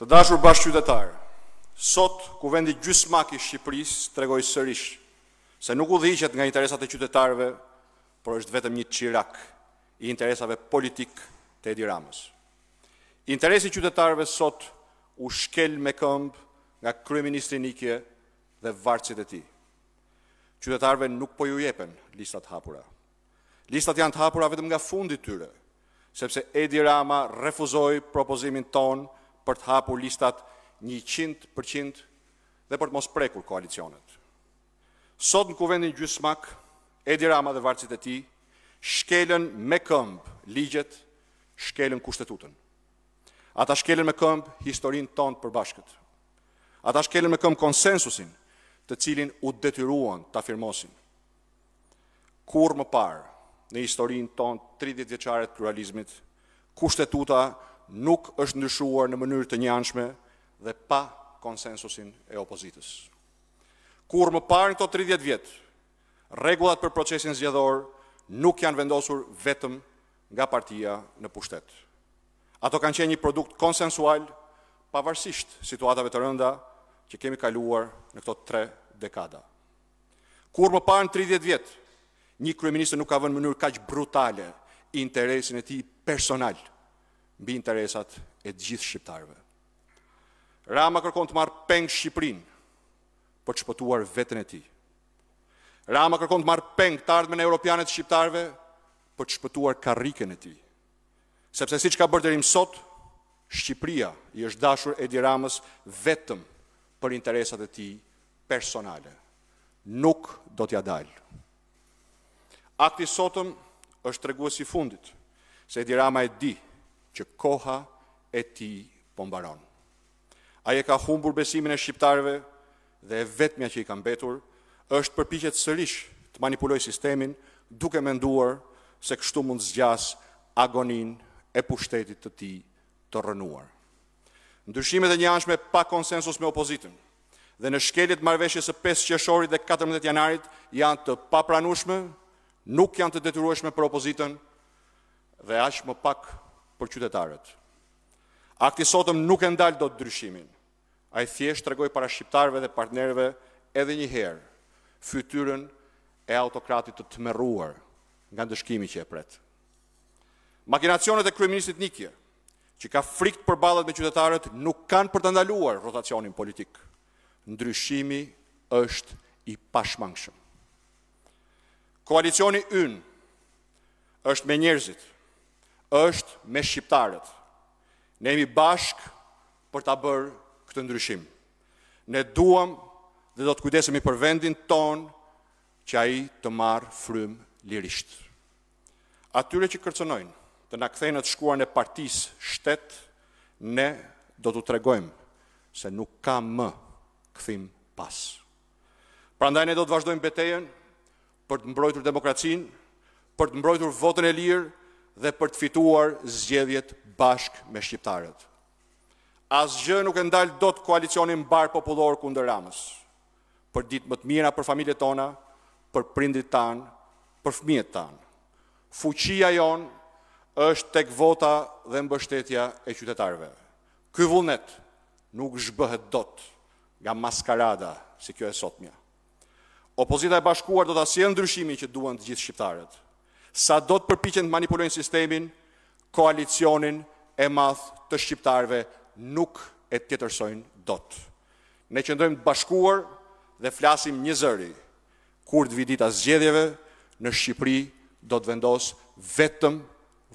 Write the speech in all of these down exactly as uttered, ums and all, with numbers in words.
Të dashur bashkëqytetarë, sot kuvendi gjysmak i Shqipërisë tregoi sërish se nuk udhëhiqet nga interesat e qytetarëve, por është vetëm një çirak I interesave politik të Edi Ramës. Interesi I qytetarëve sot u shkel me këmbë nga kryeministri Nikje dhe varësit e tij. Qytetarëve nuk po ju jepen listat hapura. Listat janë të hapura vetëm nga fundi I tyre, sepse Edi Rama refuzoi propozimin ton për të hapur listat njëqind përqind dhe për të mos prekur koalicionet. Sot në kuvendin gjysmak, Edi Rama dhe varësit e tij shkelën me këmbë ligjet, shkelën kushtetutën. Ata shkelën me këmbë historinë tonë të përbashkët. Ata shkelën me këmbë konsensusin, të cilin u detyruan ta firmosin. Kur më parë në historinë tonë tridhjetë vjeçare të pluralizmit, kushtetuta nuk është ndryshuar në mënyrë të njanshme dhe pa konsensusin e opozitës. Kur më parë në këto tridhjetë vjet, rregullat për procesin zgjedhor nuk janë vendosur vetëm nga partia në pushtet. Ato kanë qenë një produkt konsensual, pavarësisht situatave të rënda që kemi kaluar në këto tre dekada. Kur më parë në tridhjetë vjet, një kryeminist nuk ka vënë në mënyrë kaq brutale interesin e tij personal mbi interesat e gjithë shqiptarëve. Rama kërkon të marrë peng Shqipërinë për të shpëtuar veten e tij. Rama kërkon të marrë peng të ardhmen europiane të shqiptarëve për të shpëtuar karriken e tij. Sepse siç ka bërë deri më sot, Shqipëria I është dashur Edi Ramës vetëm për interesat e tij personale. Nuk do t'ja dalë. Akti sotëm është treguesi I fundit, se Edi Rama e di që koha e tij po mbaron. Ai e ka humbur besimin e shqiptarëve dhe e vetmja që I ka mbetur është përpiqet sërish të manipulojë sistemin duke menduar se kështu mund zgjas agoninë e pushtetit të tij të rënuar. Ndryshimet e njanshme pa konsensus me opozitën dhe në shkeljet marrëveshjes së pesë qershorit dhe katërmbëdhjetë janarit janë të papranueshme, nuk janë të detyrueshme për opozitën dhe aq më pak për qytetarët. Akti sotëm nuk e ndal dot ndryshimin. Ai thjesht tregoi para shqiptarëve dhe partnerëve edhe një herë fytyrën e autokratit të tmerruar nga ndëshkimi që e pret. Makinacionet e kryeministit Nikje që ka frikë përballet me qytetarët nuk kanë për të ndaluar rotacionin politik. Ndryshimi është I pashmangshëm. Koalicioni ynë është me njerëzit, është me shqiptarët. Ne jemi bashkë për ta bërë këtë ndryshim. Ne duam dhe do të kujdesemi për vendin ton që ai të marrë frymë lirisht. Atyre që kërcënojnë të na kthejnë të shkuar në partisë shtet, ne do t'u tregojmë se nuk ka më kthim pas. Prandaj ne do të vazhdojmë betejën për të mbrojtur demokracinë, për të mbrojtur votën e lirë dhe për të fituar zgjedhjet bashkë me shqiptarët. Asgjë nuk e ndal dot koalicionin mbar popullor kundër Ramës. Për ditë më të mira për familjet tona, për prindrit tan, për fëmijët tan. Fuqia jonë është tek vota dhe mbështetja e qytetarëve. Ky vullnet nuk zhbëhet dot nga maskarada si kjo e sotmja. Opozita e bashkuar do ta sjellë ndryshimin që duan të gjithë shqiptarët. Sa do të përpiqen të manipulojnë sistemin, koalicionin e madh të shqiptarëve nuk e tjetërsojnë dot. Ne qëndrojmë të bashkuar dhe flasim një zëri. Kur të vi dita e zgjedhjeve, në Shqipëri do të vendos vetëm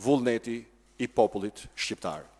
vullneti I popullit shqiptar.